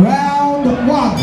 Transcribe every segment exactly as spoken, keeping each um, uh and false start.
Round one.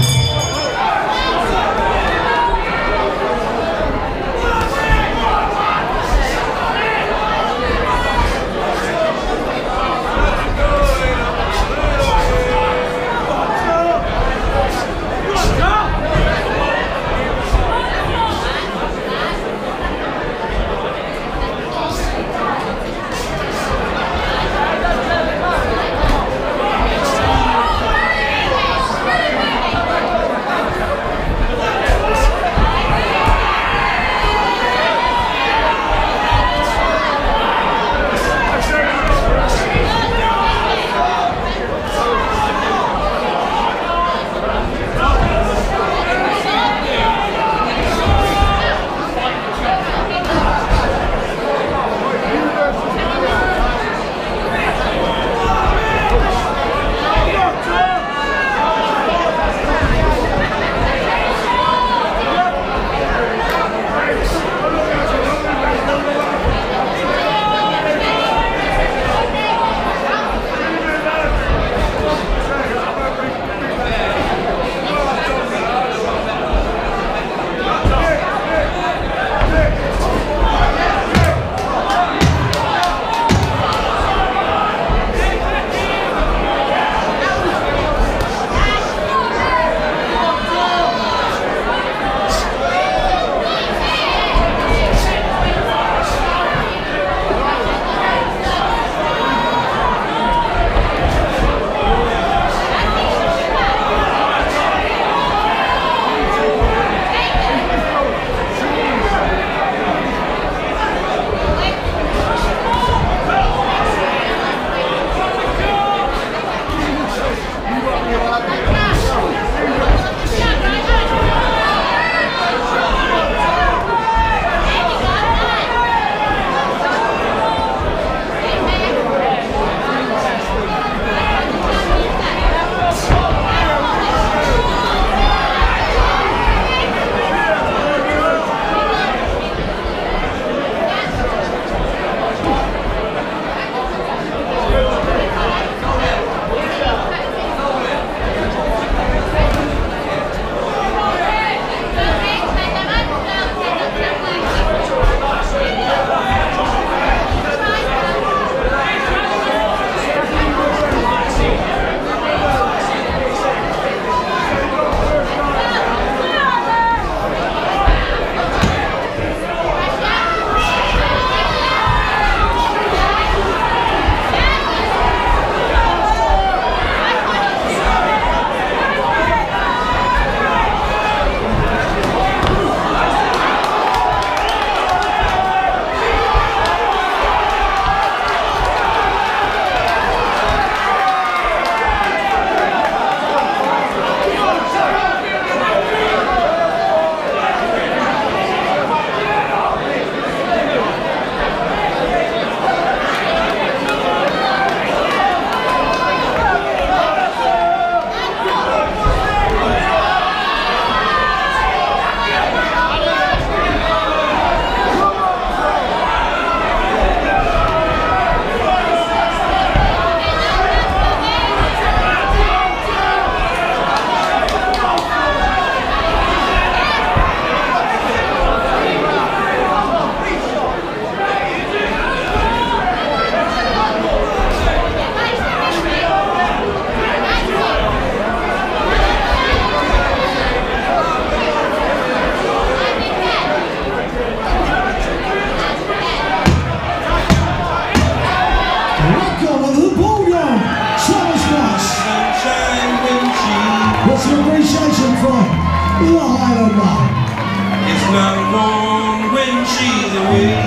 It's not wrong when she's away.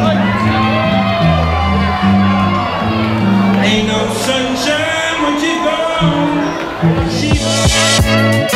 Ain't no sunshine when she's gone. She's gone.